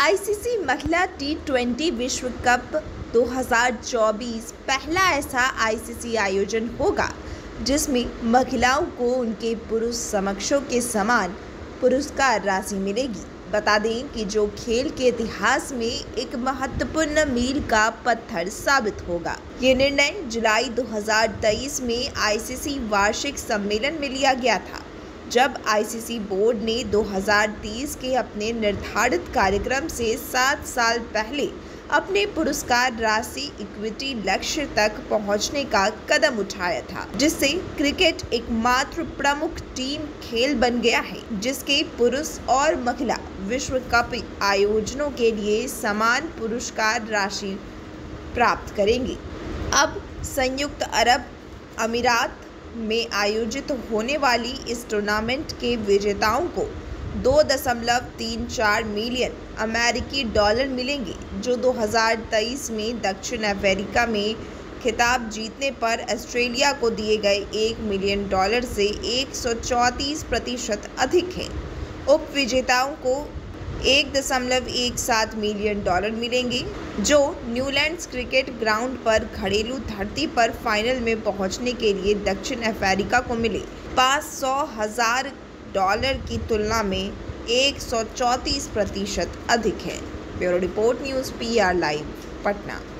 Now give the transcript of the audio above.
ICC महिला टी20 विश्व cup 2024 पहला ऐसा आईसीसी आयोजन होगा जिसमें महिलाओं को उनके पुरुष समकक्षों के समान पुरस्कार राशि मिलेगी। बता दें कि जो खेल के इतिहास में एक महत्वपूर्ण मील का पत्थर साबित होगा। ये निर्णय जुलाई 2023 में आईसीसी वार्षिक सम्मेलन में लिया गया था, जब आईसीसी बोर्ड ने 2030 के अपने निर्धारित कार्यक्रम से 7 साल पहले अपने पुरस्कार राशि इक्विटी लक्ष्य तक पहुंचने का कदम उठाया था, जिससे क्रिकेट एकमात्र प्रमुख टीम खेल बन गया है जिसके पुरुष और महिला विश्व कप आयोजनों के लिए समान पुरस्कार राशि प्राप्त करेंगे। अब संयुक्त अरब अमीरात में आयोजित होने वाली इस टूर्नामेंट के विजेताओं को 2.34 मिलियन अमेरिकी डॉलर मिलेंगे, जो 2023 में दक्षिण अफ्रीका में खिताब जीतने पर ऑस्ट्रेलिया को दिए गए 1 मिलियन डॉलर से 134% अधिक है। उप विजेताओं को 1.17 मिलियन डॉलर मिलेंगे, जो न्यूलैंड्स क्रिकेट ग्राउंड पर घरेलू धरती पर फाइनल में पहुंचने के लिए दक्षिण अफ्रीका को मिले। 500,000 डॉलर की तुलना में 134% अधिक है। Bureau report, news PR live, Patna.